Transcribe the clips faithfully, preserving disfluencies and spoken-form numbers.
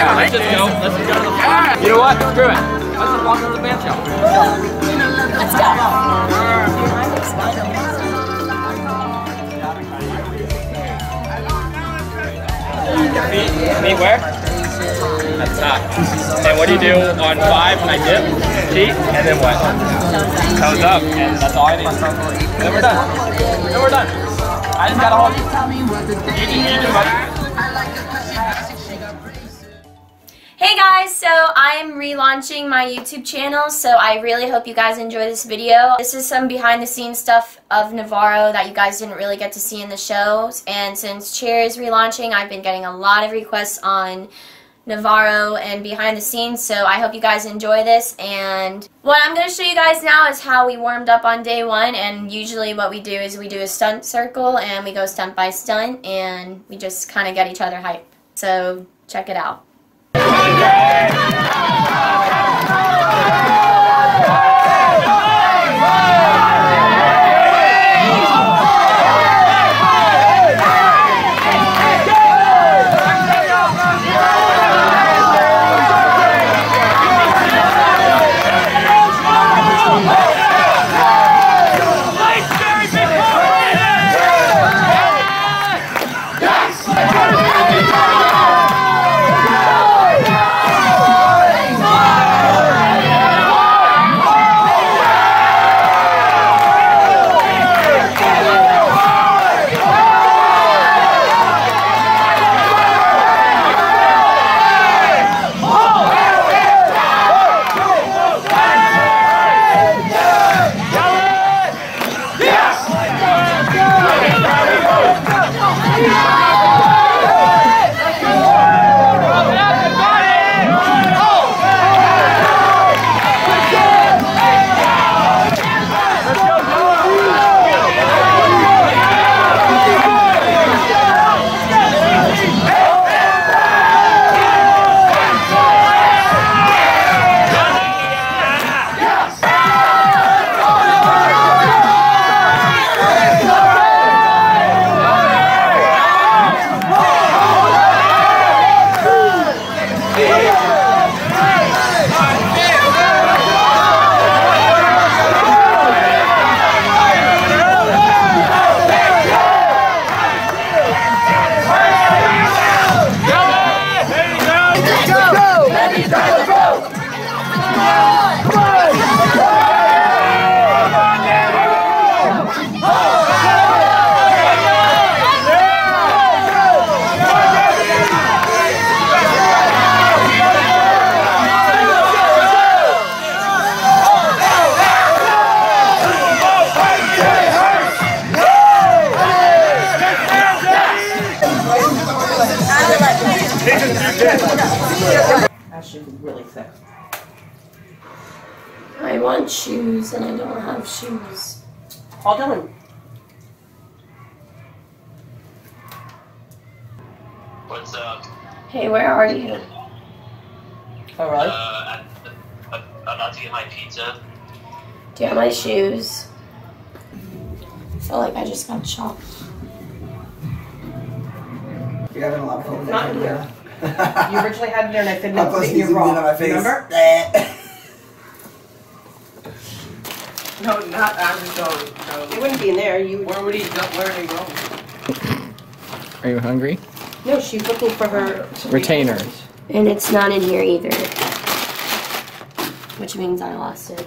Yeah, let's just go. Let's just go to the park. You know what? Screw it. Let's just walk over to the band shop. Let's go. I'm excited. Meet where? That's not. And what do you do on five when I dip? Cheat, and then what? Toes up. And that's all I need. And then we're done. And we're done. I just got a hold of you. Hey guys, so I'm relaunching my YouTube channel, so I really hope you guys enjoy this video. This is some behind the scenes stuff of Navarro that you guys didn't really get to see in the shows, and since Cheer is relaunching, I've been getting a lot of requests on Navarro and behind the scenes, so I hope you guys enjoy this. And what I'm going to show you guys now is how we warmed up on day one, and usually what we do is we do a stunt circle and we go stunt by stunt and we just kind of get each other hype. So check it out. That should be really thick. I want shoes and I don't have shoes. All done. What's up? Hey, where are you? All right. Uh, I'm about to get my pizza. Do you have my shoes? I feel like I just got chopped. You're having a lot of fun with that idea. You originally had it there and I said no, I you're wrong. My face. Remember? No, not I'm just going. No. It wouldn't be in there. You. Where would he go? Where are they going? Are you hungry? No, she's looking for her retainer. And it's not in here either, which means I lost it.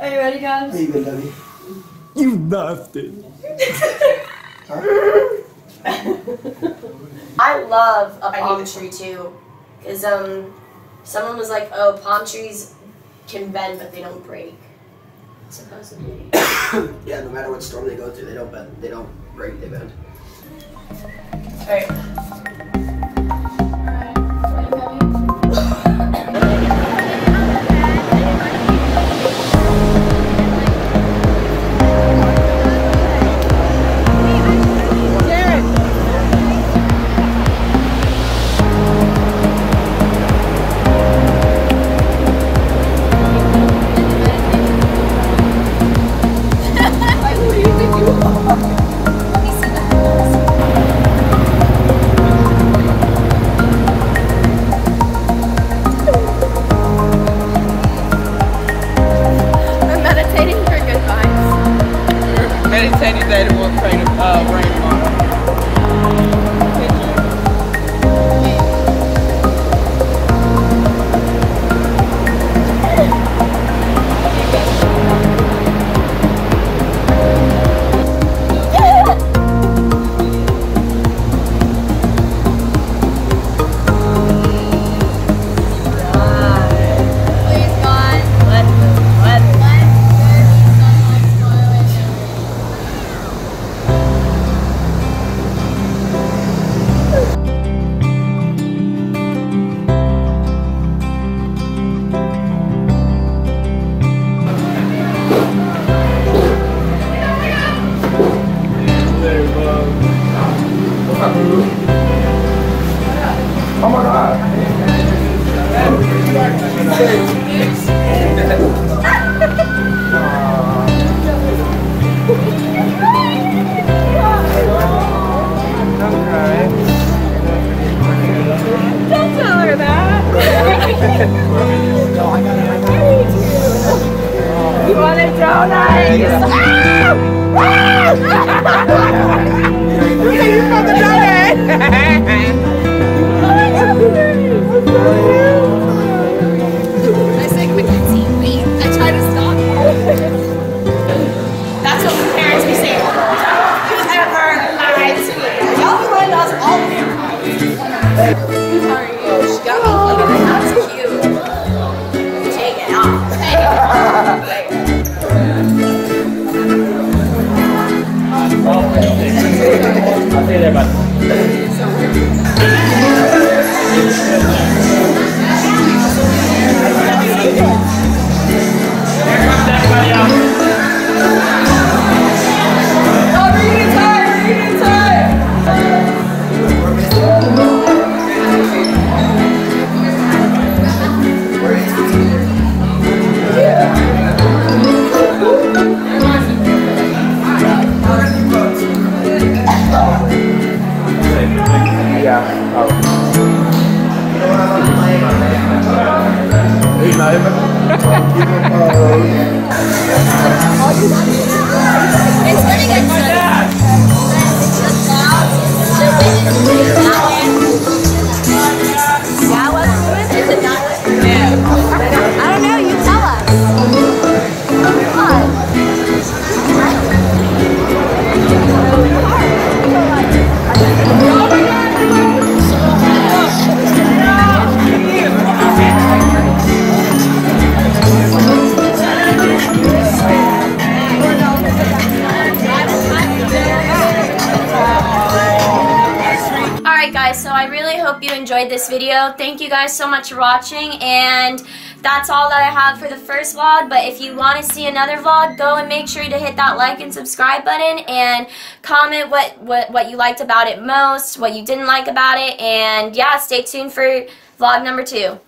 Are you ready, guys? Are you good, Debbie? You left it. I love a palm tree too, because um, someone was like, oh, palm trees can bend but they don't break, supposedly. Yeah, no matter what storm they go through, they don't bend, they don't break, they bend. Alright. Let me see that. Oh my God. Don't tell her that. You want a donut? You say you want a donut? I was like, Mackenzie, wait. I tried to stop. That's what the parents be saying all the time. Whoever lied to me. Y'all be letting us all be who are you? She got me looking at that's cute. Take it off. Hey. I'll say that about it. This video. Thank you guys so much for watching, and that's all that I have for the first vlog, but if you want to see another vlog, go and make sure to hit that like and subscribe button and comment what, what, what you liked about it most, what you didn't like about it, and yeah, stay tuned for vlog number two.